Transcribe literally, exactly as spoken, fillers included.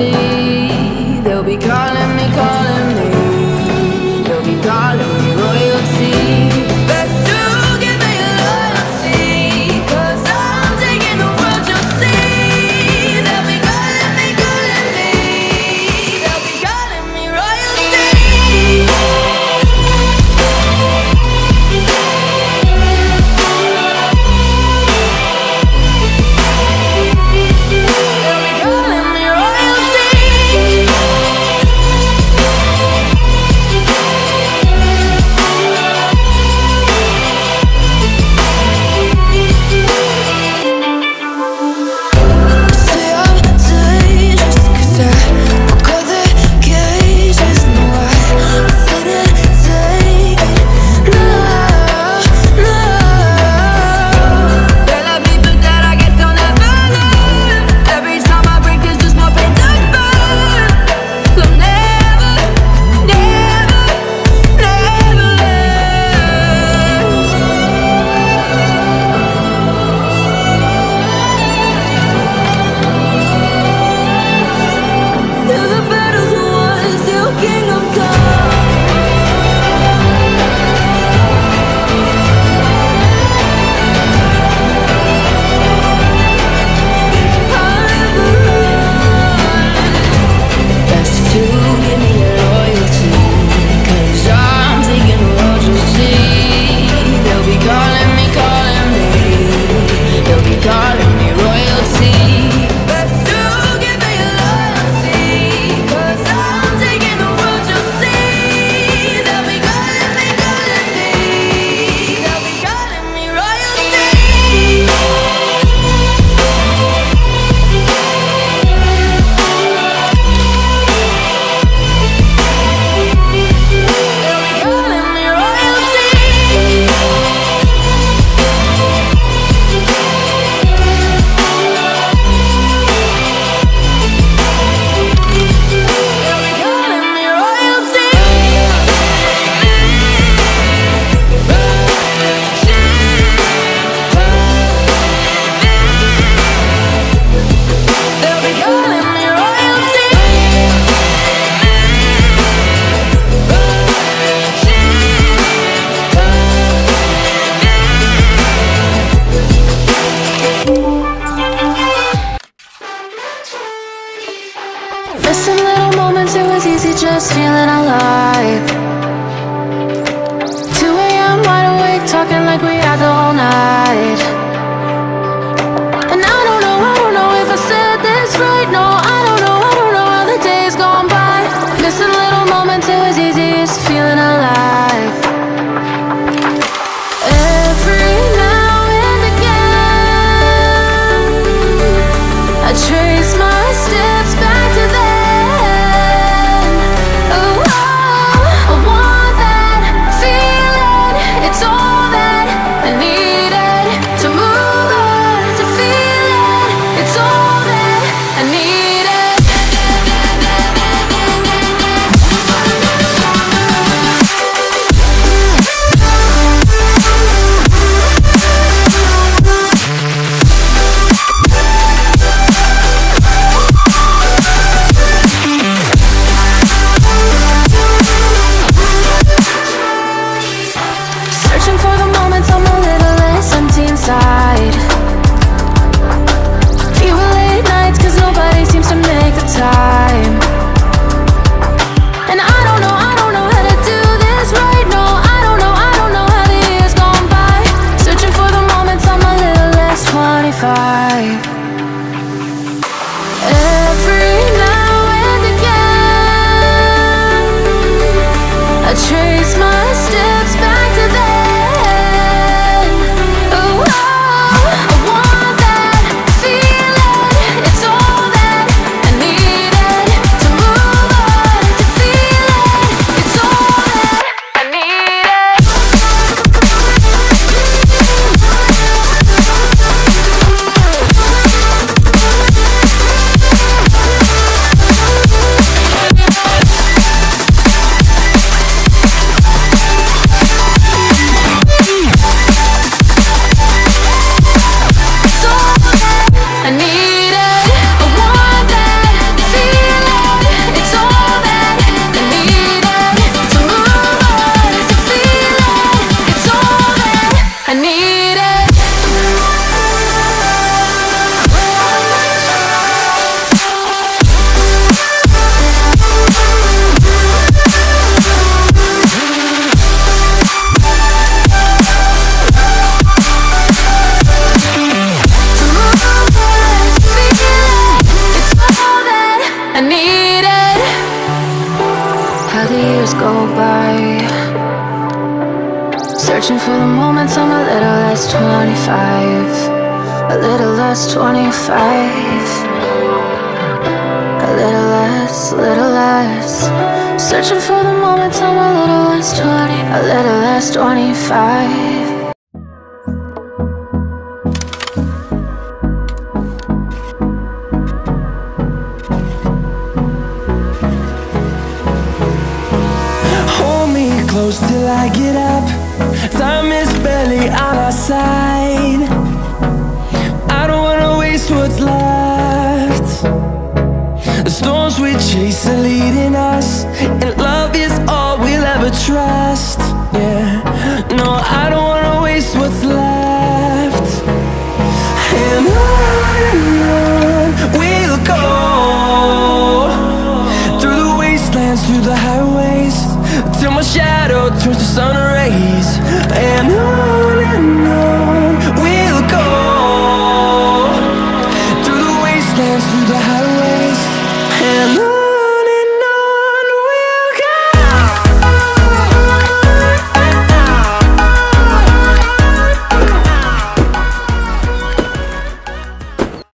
royalty. They'll be calling me, calling me. They'll be calling me royalty. Best to give me loyalty, 'cause I'm taking the world, you'll see. They'll be calling me, calling me. They'll be calling me royalty. Some little moments, it was easy just feeling alive. two a m wide awake, talking like we had the whole night. And I don't know, I don't know if I said this right. No, I don't know, I don't know how the days gone by. Missing little moments, it was easy just feeling alive. Every now and again, I trace my steps back to them. past twenty-five. A little less, little less. Searching for the moment, I'm a little less twenty. A little less twenty-five. Close till I get up. Time is barely on our side. I don't wanna waste what's left. The storms we chase are leading us, and love is all we'll ever trust.